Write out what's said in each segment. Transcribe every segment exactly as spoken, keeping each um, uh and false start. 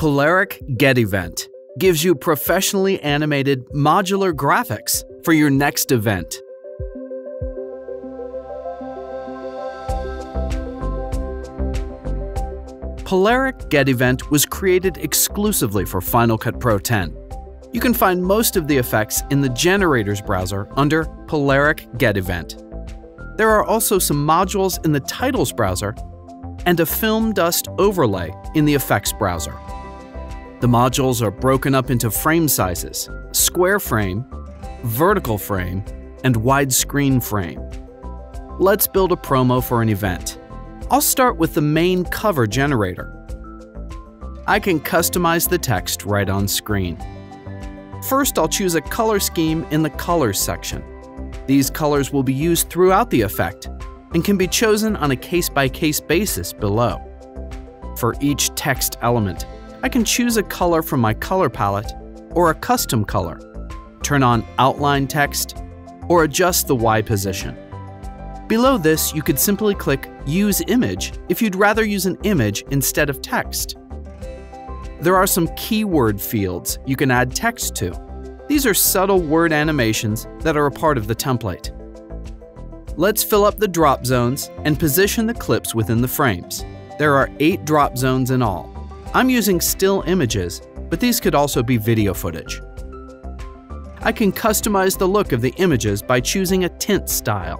Polaric GetEvent gives you professionally animated modular graphics for your next event. Polaric GetEvent was created exclusively for Final Cut Pro ten. You can find most of the effects in the Generators browser under Polaric GetEvent. There are also some modules in the Titles browser and a Film Dust overlay in the Effects browser. The modules are broken up into frame sizes: square frame, vertical frame, and widescreen frame. Let's build a promo for an event. I'll start with the main cover generator. I can customize the text right on screen. First, I'll choose a color scheme in the Colors section. These colors will be used throughout the effect and can be chosen on a case-by-case basis below. For each text element, I can choose a color from my color palette or a custom color, turn on outline text, or adjust the Y position. Below this, you could simply click Use Image if you'd rather use an image instead of text. There are some keyword fields you can add text to. These are subtle word animations that are a part of the template. Let's fill up the drop zones and position the clips within the frames. There are eight drop zones in all. I'm using still images, but these could also be video footage. I can customize the look of the images by choosing a tint style.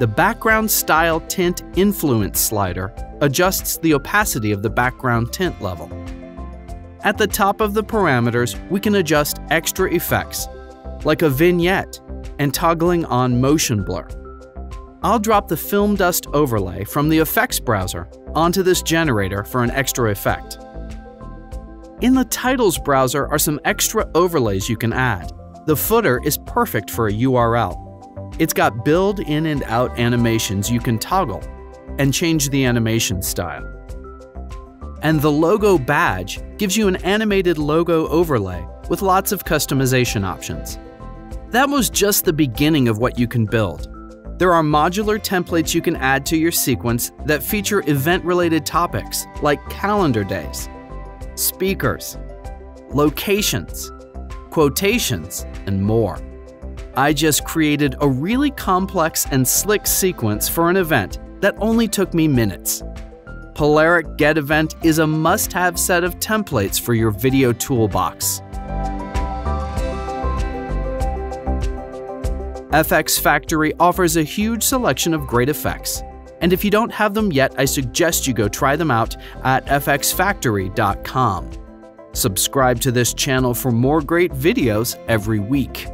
The Background Style Tint Influence slider adjusts the opacity of the background tint level. At the top of the parameters, we can adjust extra effects, like a vignette and toggling on motion blur. I'll drop the Film Dust overlay from the Effects browser onto this generator for an extra effect. In the Titles browser are some extra overlays you can add. The footer is perfect for a U R L. It's got build-in and out animations you can toggle and change the animation style. And the Logo badge gives you an animated logo overlay with lots of customization options. That was just the beginning of what you can build. There are modular templates you can add to your sequence that feature event-related topics like calendar days, speakers, locations, quotations, and more. I just created a really complex and slick sequence for an event that only took me minutes. Polaric GetEvent is a must-have set of templates for your video toolbox. F X Factory offers a huge selection of great effects, and if you don't have them yet, I suggest you go try them out at f x factory dot com. Subscribe to this channel for more great videos every week.